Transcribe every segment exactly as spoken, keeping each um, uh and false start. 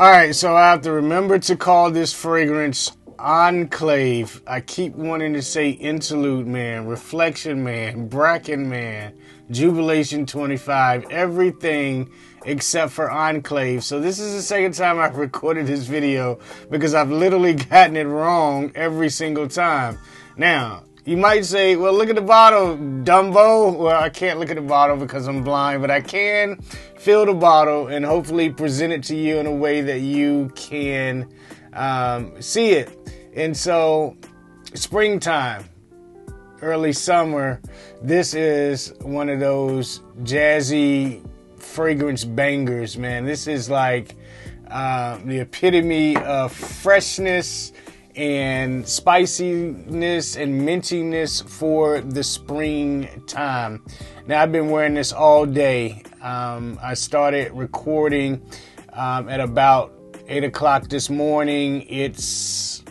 Alright, so I have to remember to call this fragrance Enclave. I keep wanting to say Interlude Man, Reflection Man, Bracken Man, Jubilation twenty-five, everything except for Enclave. So this is the second time I've recorded this video because I've literally gotten it wrong every single time. Now, you might say, well, look at the bottle, Dumbo. Well, I can't look at the bottle because I'm blind, but I can fill the bottle and hopefully present it to you in a way that you can um, see it. And so, springtime, early summer, this is one of those jazzy fragrance bangers, man. This is like uh, the epitome of freshness and spiciness and mintiness for the spring time. Now, I've been wearing this all day. Um, I started recording um, at about eight o'clock this morning. It's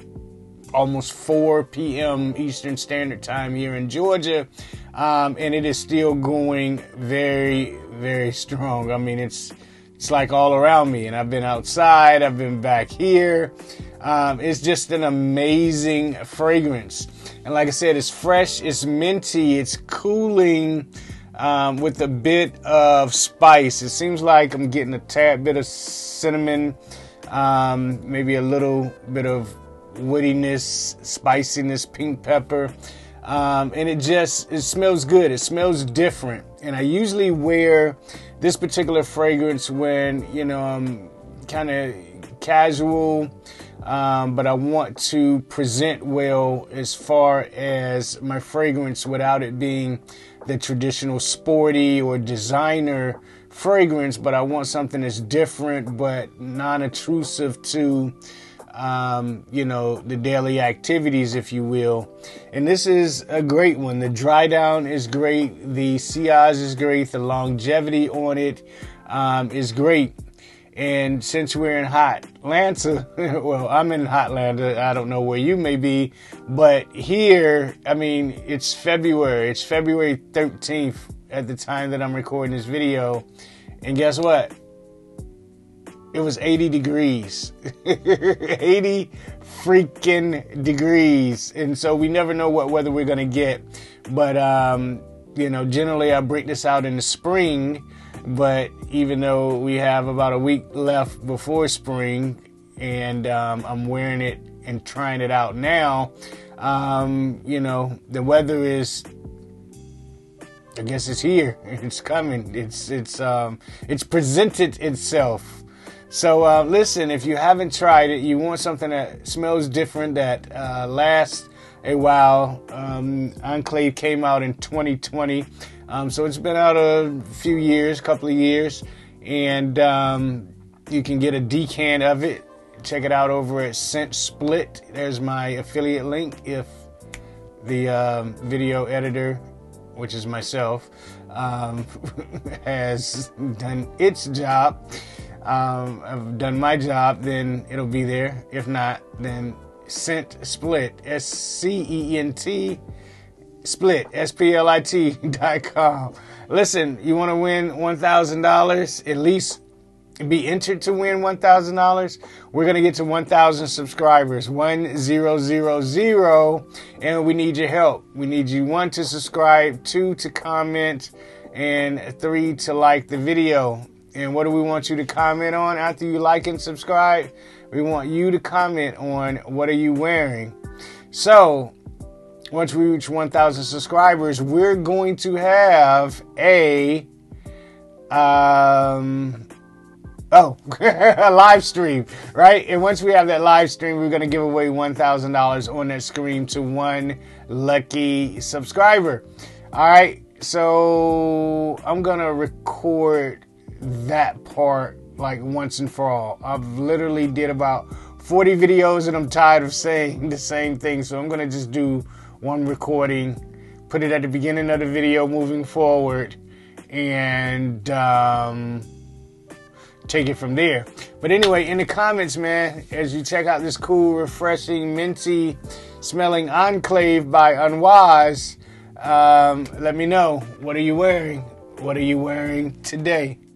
almost four p m Eastern Standard Time here in Georgia, um, and it is still going very, very strong. I mean, it's it's like all around me, and I've been outside, I've been back here. Um, it's just an amazing fragrance. And like I said, it's fresh, it's minty, it's cooling um, with a bit of spice. It seems like I'm getting a tad bit of cinnamon, um, maybe a little bit of woodiness, spiciness, pink pepper. Um, and it just, it smells good. It smells different. And I usually wear this particular fragrance when, you know, I'm kind of casual. Um, but I want to present well as far as my fragrance without it being the traditional sporty or designer fragrance, but I want something that's different but non-intrusive to, um, you know, the daily activities, if you will. And this is a great one. The dry down is great. The sillage is great. The longevity on it um, is great. And since we're in Hotlanta, well, I'm in Hotlanta. I don't know where you may be, but here, I mean, it's February. It's February thirteenth at the time that I'm recording this video. And guess what? It was eighty degrees. eighty freaking degrees. And so we never know what weather we're going to get. But, um, you know, generally I break this out in the spring. But even though we have about a week left before spring, and um, I'm wearing it and trying it out now, um, you know, the weather is, I guess it's here. It's coming. It's, it's, um, it's presented itself. So uh, listen, if you haven't tried it, you want something that smells different, that uh, lasts a while. Um, Enclave came out in twenty twenty. Um, so it's been out a few years, couple of years, and um, you can get a decant of it. Check it out over at Scent Split. There's my affiliate link if the um, video editor, which is myself, um, has done its job. Um, I've done my job, then it'll be there. If not, then Scent Split, S C E N T. Split, S P L I T dot com. Listen, you want to win one thousand dollars, at least be entered to win one thousand dollars. We're going to get to one thousand subscribers, one thousand, and we need your help. We need you, one, to subscribe, two, to comment, and three, to like the video. And what do we want you to comment on after you like and subscribe? We want you to comment on, what are you wearing? So, once we reach one thousand subscribers, we're going to have a, um, oh, a live stream, right? And once we have that live stream, we're going to give away one thousand dollars on that screen to one lucky subscriber. All right, so I'm going to record that part like once and for all. I've literally did about forty videos, and I'm tired of saying the same thing, so I'm going to just do one recording, put it at the beginning of the video moving forward, and um, take it from there. But anyway, in the comments, man, as you check out this cool, refreshing, minty smelling Enclave by Amouage, um, let me know, what are you wearing? What are you wearing today?